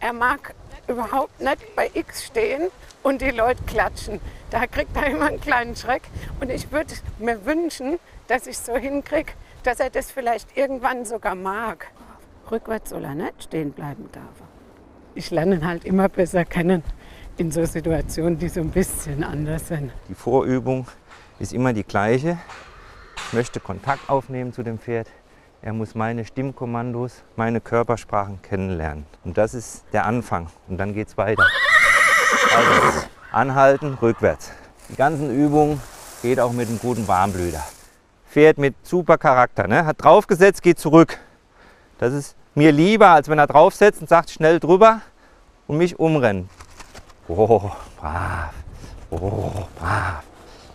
Er mag überhaupt nicht bei X stehen und die Leute klatschen. Da kriegt er immer einen kleinen Schreck. Und ich würde mir wünschen, dass ich es so hinkriege, dass er das vielleicht irgendwann sogar mag. Rückwärts soll er nicht stehen bleiben darf. Ich lerne ihn halt immer besser kennen in so Situationen, die so ein bisschen anders sind. Die Vorübung ist immer die gleiche. Ich möchte Kontakt aufnehmen zu dem Pferd. Er muss meine Stimmkommandos, meine Körpersprachen kennenlernen. Und das ist der Anfang. Und dann geht's weiter. Also anhalten, rückwärts. Die ganzen Übungen geht auch mit einem guten Warmblüter. Pferd mit super Charakter, ne? Hat draufgesetzt, geht zurück. Das ist mir lieber, als wenn er draufsetzt und sagt schnell drüber und mich umrennen. Oh, brav. Oh, brav.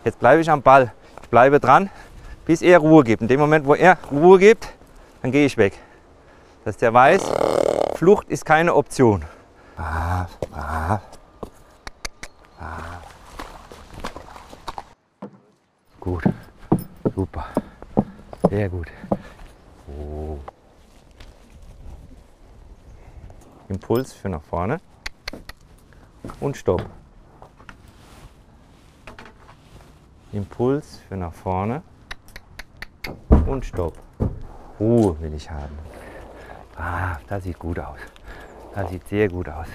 Jetzt bleibe ich am Ball. Ich bleibe dran, bis er Ruhe gibt. In dem Moment, wo er Ruhe gibt, dann gehe ich weg. Dass der weiß, Flucht ist keine Option. Brav, brav. Brav. Gut. Super. Sehr gut. Oh. Impuls für nach vorne und Stopp. Impuls für nach vorne und Stopp. Ruhe will ich haben. Ah, das sieht gut aus. Das sieht sehr gut aus.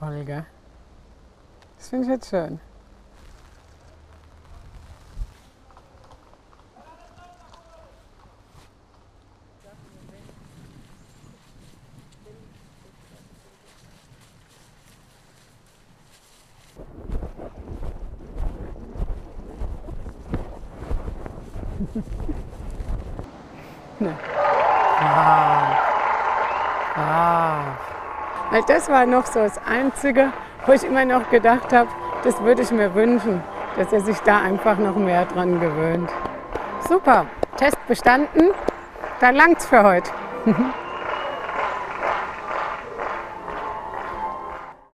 Toll, gell? Das finde ich jetzt schön. Ne. Ah. Ah. Weil das war noch so das Einzige, wo ich immer noch gedacht habe, das würde ich mir wünschen, dass er sich da einfach noch mehr dran gewöhnt. Super, Test bestanden, dann langt's für heute.